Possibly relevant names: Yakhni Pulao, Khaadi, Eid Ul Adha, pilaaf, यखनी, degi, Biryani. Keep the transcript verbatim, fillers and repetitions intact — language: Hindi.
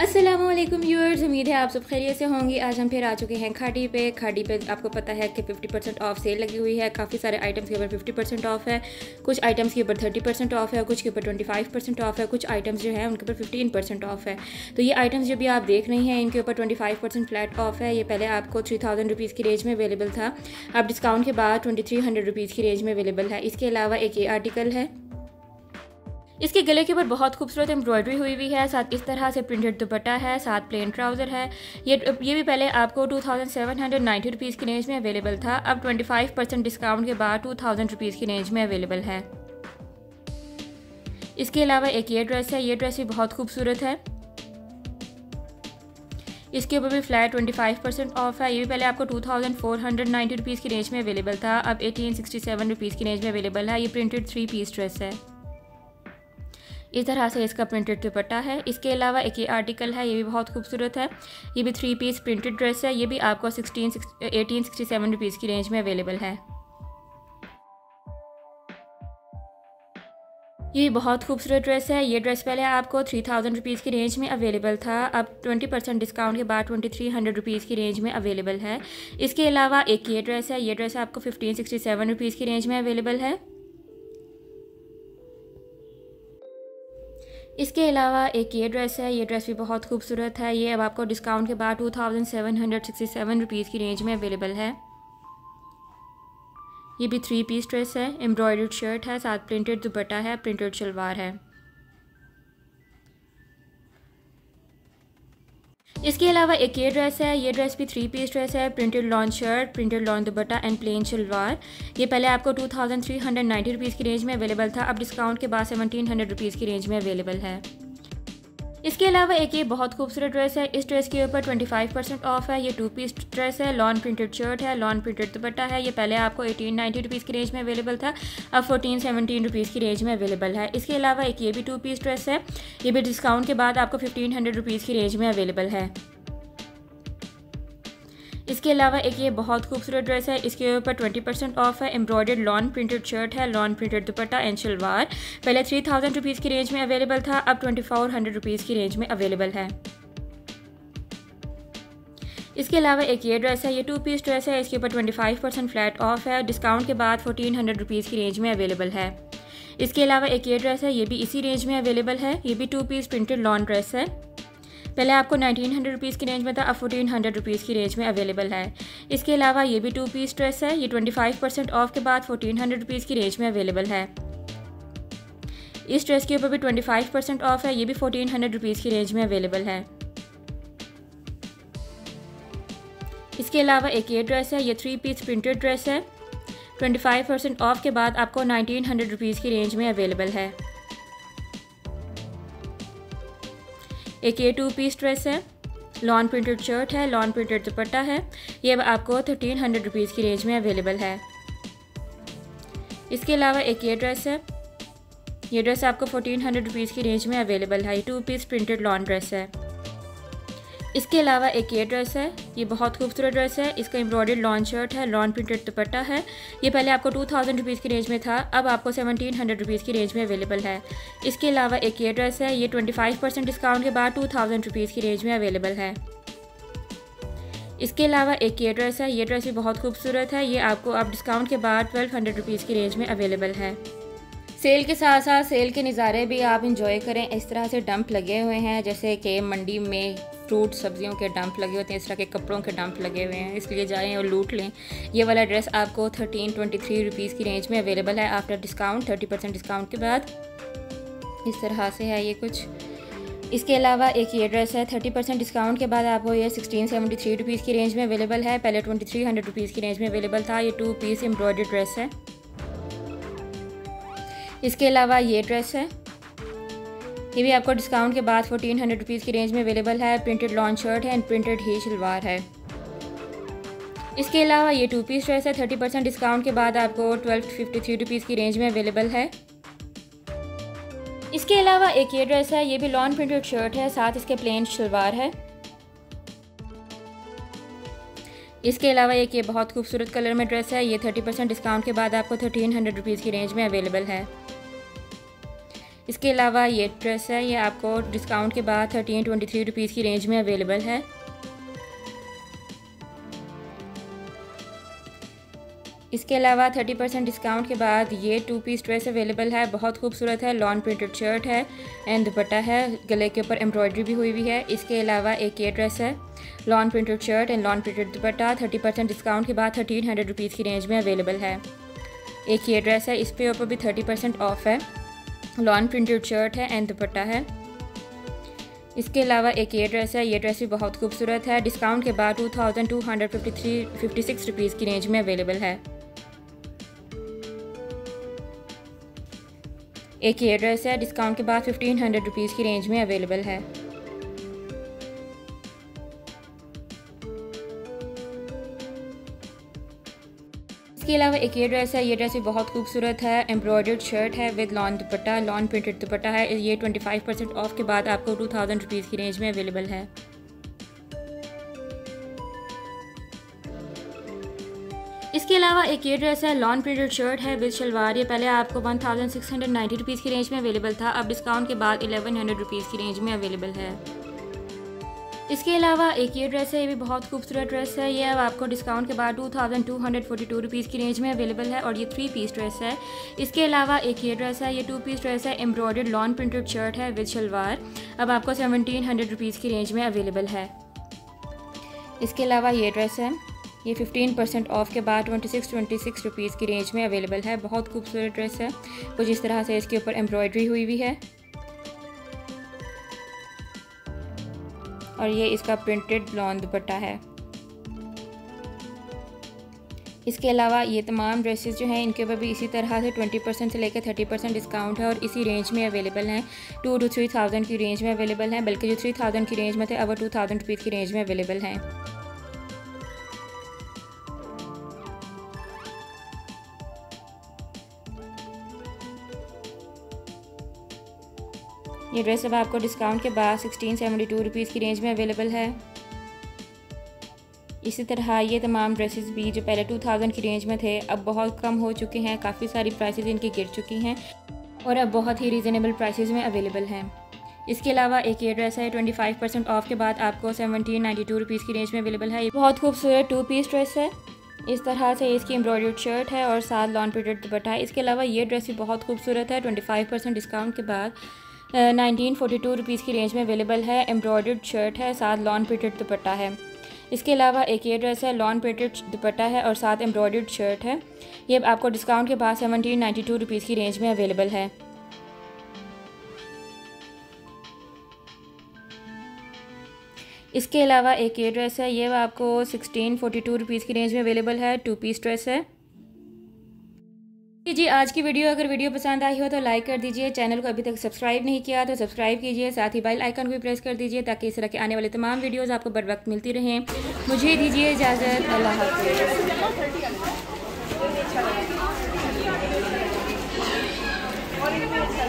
अस्सलामुअलैकुम व्यूअर्स, उम्मीद है आप सब खैरियत से होंगे। आज हम फिर आ चुके हैं खाड़ी पे। खाड़ी पे आपको पता है कि पचास परसेंट ऑफ सेल लगी हुई है। काफ़ी सारे आइटम्स के ऊपर पचास परसेंट ऑफ है, कुछ आइटम्स के ऊपर तीस परसेंट ऑफ है, कुछ के ऊपर पच्चीस परसेंट ऑफ है, कुछ आइटम्स जो है उनके ऊपर पंद्रह परसेंट ऑफ है। तो ये आइटम्स जो भी आप देख रहे हैं इनके ऊपर पच्चीस परसेंट फ्लैट ऑफ है। ये पहले आपको थ्री थाउजेंड रुपीज़ की रेंज में अवेलेबल था, अब डिस्काउंट के बाद ट्वेंटी थ्री हंड्रेड रुपीज़ की रेंज में अवेलेबल है। इसके अलावा एक ये आर्टिकल है, इसके गले के ऊपर बहुत खूबसूरत एम्ब्रॉयडरी हुई हुई है, साथ इस तरह से प्रिंटेड दुपट्टा है, साथ प्लेन ट्राउज़र है। ये ये भी पहले आपको two thousand seven hundred ninety rupees की रेंज में अवेलेबल था, अब ट्वेंटी फाइव परसेंट डिस्काउंट के बाद टू थाउजेंड रुपीज़ की रेंज में अवेलेबल है। इसके अलावा एक ये ड्रेस है, ये ड्रेस भी बहुत खूबसूरत है, इसके ऊपर भी flat twenty five percent off है। ये भी पहले आपको two thousand four hundred ninety rupees की रेंज में अवेलेबल था, अब एटीन सिक्सटी सेवन रुपीज़ की रेंज में अवेलेबल है। ये प्रिंटेड थ्री पीस ड्रेस है, इस तरह से इसका प्रिंटेड दुपट्टा है। इसके अलावा एक ये आर्टिकल है, ये भी बहुत खूबसूरत है, ये भी थ्री पीस प्रिंटेड ड्रेस है। ये भी आपको sixteen eighteen sixty seven rupees की रेंज में अवेलेबल है। ये बहुत खूबसूरत ड्रेस है, ये ड्रेस पहले आपको थ्री थाउजेंड रुपीज़ की रेंज में अवेलेबल था, अब ट्वेंटी परसेंट डिस्काउंट के बाद ट्वेंटी थ्री हंड्रेड रुपीज़ की रेंज में अवेलेबल है। इसके अलावा एक ये ड्रेस है, ये ड्रेस आपको फिफ्टीन सिक्सटी सेवन रुपीज़ की रेंज में अवेलेबल है। इसके अलावा एक ये ड्रेस है, ये ड्रेस भी बहुत खूबसूरत है, ये अब आपको डिस्काउंट के बाद two thousand seven hundred sixty seven rupees की रेंज में अवेलेबल है। ये भी थ्री पीस ड्रेस है, एम्ब्रॉयडर्ड शर्ट है, साथ प्रिंटेड दुपट्टा है, प्रिंटेड शलवार है। इसके अलावा एक ये ड्रेस है, ये ड्रेस भी थ्री पीस ड्रेस है, printed lawn shirt, printed lawn dupatta and plain shalwar. ये पहले आपको two thousand three hundred ninety rupees की रेंज में अवेलेबल था, अब डिस्काउंट के बाद सेवनटीन हंड्रेड रुपीज़ की रेंज में अवेलेबल है। इसके अलावा एक ये बहुत खूबसूरत ड्रेस है, इस ड्रेस के ऊपर ट्वेंटी फाइव परसेंट ऑफ है। ये टू पीस ड्रेस है, लॉन प्रिंटेड शर्ट है, लॉन प्रिंटेड दुपट्टा है। ये पहले आपको एटीन नाइन्टी रुपीज़ की रेंज में अवेलेबल था, अब फोर्टीन सेवनटीन रुपीज़ की रेंज में अवेलेबल है। इसके अलावा एक ये भी टू पीस ड्रेस है, ये भी डिस्काउंट के बाद आपको फिफ्टीन हंड्रेड रुपीज़ की रेंज में अवेलेबल है। इसके अलावा एक ये बहुत खूबसूरत ड्रेस है, इसके ऊपर ट्वेंटी परसेंट ऑफ है, एम्ब्रॉयडर्ड लॉन प्रिंटेड शर्ट है, lawn printed dupatta and shalwar. पहले थ्री थाउजेंड रुपीज़ की रेंज में अवेलेबल था, अब ट्वेंटी फोर हंड्रेड रुपीज़ की रेंज में अवेलेबल है। इसके अलावा एक ये ड्रेस है, ये टू पीस ड्रेस है, इसके ऊपर twenty five percent flat off है, डिस्काउंट के बाद फोर्टीन हंड्रेड रुपीज़ की रेंज में अवेलेबल है। इसके अलावा एक ये ड्रेस है, ये भी इसी रेंज में अवेलेबल है, ये भी two piece printed lawn dress है, पहले आपको नाइनटीन हंड्रेड रुपीज़ की रेंज में था, अब फोर्टीन हंड्रेड रुपीज़ की रेंज में अवेलेबल है। इसके अलावा ये भी टू पीस ड्रेस है, ये ट्वेंटी फाइव परसेंट ऑफ के बाद फोर्टीन हंड्रेड रुपीज़ की रेंज में अवेलेबल है। इस ड्रेस के ऊपर भी ट्वेंटी फाइव परसेंट ऑफ है, ये भी फोर्टीन हंड्रेड रुपीज़ की रेंज में अवेलेबल है। इसके अलावा एक ये ड्रेस है, ये थ्री पीस प्रिंटेड ड्रेस है, ट्वेंटी फाइव परसेंट ऑफ के बाद आपको नाइनटीन हंड्रेड रुपीज़ की रेंज में अवेलेबल है। एक ये टू पीस ड्रेस है, लॉन प्रिंटेड शर्ट है, लॉन प्रिंटेड दुपट्टा है। ये अब आपको थर्टीन हंड्रेड रुपीज़ की रेंज में अवेलेबल है। इसके अलावा एक ये ड्रेस है, ये ड्रेस आपको फोर्टीन हंड्रेड रुपीज़ की रेंज में अवेलेबल है, two piece printed lawn dress है। इसके अलावा एक ये ड्रेस है, ये बहुत खूबसूरत ड्रेस है, इसका एम्ब्रॉयडर्ड लॉन शर्ट है, लॉन प्रिंटेड दुपट्टा है। ये पहले आपको टू थाउजेंड रुपीज़ की रेंज में था, अब आपको सेवनटीन हंड्रेड रुपीज़ की रेंज में अवेलेबल है। इसके अलावा एक ये ड्रेस है, ये ट्वेंटी फाइव परसेंट डिस्काउंट के बाद टू थाउजेंड रुपीज़ की रेंज में अवेलेबल है। इसके अलावा एक ये ड्रेस है, ये ड्रेस भी बहुत खूबसूरत है, ये आपको अब डिस्काउंट के बाद ट्वेल्व हंड्रेड रुपीज़ की रेंज में अवेलेबल है। सेल के साथ साथ सेल के नज़ारे भी आप इंजॉय करें। इस तरह से डंप लगे हुए हैं, जैसे कि मंडी में फ्रूट सब्जियों के डंप लगे होते हैं, इस तरह के कपड़ों के डंप लगे हुए हैं, इसलिए जाएं और लूट लें। ये वाला ड्रेस आपको थर्टीन ट्वेंटी थ्री रुपीज़ की रेंज में अवेलेबल है after discount, thirty percent discount के बाद। इस तरह से है ये कुछ। इसके अलावा एक ये ड्रेस है, थर्टी परसेंट डिस्काउंट के बाद आपको ये सिक्सटीन सेवेंटी थ्री रुपीज़ की रेंज में अवेलेबल है, पहले ट्वेंटी थ्री हंड्रेड रुपीज़ की रेंज में अवेलेबल था। ये टू पीस एम्ब्रॉयडर्ड ड्रेस है। इसके अलावा ये ड्रेस है, ये भी आपको डिस्काउंट के बाद फोर्टीन हंड्रेड रुपीज़ की रेंज में अवेलेबल है, प्रिंटेड लॉन शर्ट है एंड प्रिंटेड ही शलवार है। इसके अलावा ये टू पीस ड्रेस है, थर्टी परसेंट डिस्काउंट के बाद आपको ट्वेल्व फिफ्टी थ्री रुपीज़ की रेंज में अवेलेबल है। इसके अलावा एक ये ड्रेस है, ये भी लॉन प्रिंटेड शर्ट है, साथ इसके प्लेन शलवार है। इसके अलावा एक ये बहुत खूबसूरत कलर में ड्रेस है, ये थर्टी परसेंट डिस्काउंट के बाद आपको थर्टीन हंड्रेड रुपीज़ की रेंज में अवेलेबल है। इसके अलावा ये ड्रेस है, ये आपको डिस्काउंट के बाद थर्टीन ट्वेंटी थ्री रुपीज़ की रेंज में अवेलेबल है। इसके अलावा थर्टी परसेंट डिस्काउंट के बाद ये टू पीस ड्रेस अवेलेबल है, बहुत खूबसूरत है। लॉन प्रिंटेड शर्ट है एंड दुपट्टा है, गले के ऊपर एम्ब्रॉयडरी भी हुई हुई है। इसके अलावा एक ये ड्रेस है, lawn printed shirt and lawn printed dupatta, thirty percent discount के बाद थर्टीन हंड्रेड रुपीज़ की रेंज में अवेलेबल है। एक ये ड्रेस है, इस पे ऊपर भी थर्टी परसेंट ऑफ है, लॉन प्रिंटेड शर्ट है एंड दुपट्टा है। इसके अलावा एक ये ड्रेस है, ये ड्रेस भी बहुत खूबसूरत है, डिस्काउंट के बाद two thousand two hundred fifty three fifty six rupees की रेंज में अवेलेबल है। एक ये ड्रेस है, डिस्काउंट के बाद फिफ्टीन हंड्रेड रुपीज़ की रेंज में अवेलेबल है। इसके अलावा एक ये ड्रेस है, ये ड्रेस भी बहुत खूबसूरत है, एम्ब्रॉयडर्ड शर्ट है with lawn dupatta, lawn printed dupatta है। ये ट्वेंटी फाइव परसेंट ऑफ के बाद आपको टू थाउजेंड रुपीज़ की रेंज में अवेलेबल है। इसके अलावा एक ये ड्रेस है, लॉन प्रिंटेड शर्ट है विद शलवार, ये पहले आपको one thousand six hundred ninety rupees की रेंज में अवेलेबल था, अब डिस्काउंट के बाद एलेवन हंड्रेड रुपीज़ की रेंज में अवेलेबल है। इसके अलावा एक ये ड्रेस है, ये भी बहुत खूबसूरत ड्रेस है, ये अब आपको डिस्काउंट के बाद two thousand two hundred forty two rupees की रेंज में अवेलेबल है और ये थ्री पीस ड्रेस है। इसके अलावा एक ये ड्रेस है, ये टू पीस ड्रेस है, एम्ब्रॉयडर्ड लॉन प्रिंटेड शर्ट है विद शलवार, अब आपको सेवनटीन हंड्रेड रुपीज़ की रेंज में अवेलेबल है। इसके अलावा ये ड्रेस है, ये फिफ्टीन परसेंट ऑफ के बाद twenty six twenty six rupees की रेंज में अवेलेबल है, बहुत खूबसूरत ड्रेस है, कुछ इस तरह से इसके ऊपर एम्ब्रॉयडरी हुई हुई है और ये इसका प्रिंटेड ब्लॉन्ड दुपट्टा है। इसके अलावा ये तमाम ड्रेसेस जो हैं इनके ऊपर भी इसी तरह से ट्वेंटी परसेंट से लेकर थर्टी परसेंट डिस्काउंट है और इसी रेंज में अवेलेबल हैं, टू टू थ्री थाउजेंड की रेंज में अवेलेबल हैं, बल्कि जो थ्री थाउजेंड की रेंज में थे अब वो टू थाउजेंड रुपीज़ की रेंज में अवेलेबल हैं। ये ड्रेस अब आपको डिस्काउंट के बाद सिक्सटीन सेवेंटी टू रुपीज़ की रेंज में अवेलेबल है। इसी तरह ये तमाम ड्रेसेस भी जो पहले टू थाउजेंड की रेंज में थे अब बहुत कम हो चुके हैं, काफ़ी सारी प्राइसेस इनकी गिर चुकी हैं और अब बहुत ही रीज़नेबल प्राइसेस में अवेलेबल हैं। इसके अलावा एक ये ड्रेस है, ट्वेंटी फाइव परसेंट ऑफ के बाद आपको सेवनटीन नाइन्टी टू रुपीज़ की रेंज में अवेलेबल है। ये बहुत खूबसूरत टू पीस ड्रेस है, इस तरह से इसकी एम्ब्रॉयडर्ड शर्ट है और साथ लॉन प्रिंटेड दुपट्टा है। इसके अलावा ये ड्रेस भी बहुत खूबसूरत है, ट्वेंटी फाइव परसेंट डिस्काउंट के बाद नाइनटीन फोर्टी टू रुपीज़ की रेंज में अवेलेबल है, एम्ब्रॉयडर्ड शर्ट है, साथ लॉन प्रिंटेड दुपट्टा है। इसके अलावा एक ये ड्रेस है, लॉन प्रिंटेड दुपट्टा है और साथ एम्ब्रॉयडर्ड शर्ट है, ये आपको डिस्काउंट के बाद सेवनटीन नाइन्टी टू रुपीज़ की रेंज में अवेलेबल है। इसके अलावा एक ये ड्रेस है, ये आपको सिक्सटीन फोर्टी टू रुपीज़ की रेंज में अवेलेबल है, टू पीस ड्रेस है। जी आज की वीडियो अगर वीडियो पसंद आई हो तो लाइक कर दीजिए, चैनल को अभी तक सब्सक्राइब नहीं किया तो सब्सक्राइब कीजिए, साथ ही बेल आइकन को भी प्रेस कर दीजिए ताकि इस तरह के आने वाले तमाम वीडियोस आपको बर वक्त मिलती रहें। मुझे दीजिए इजाज़त, अल्लाह हाफ़िज़।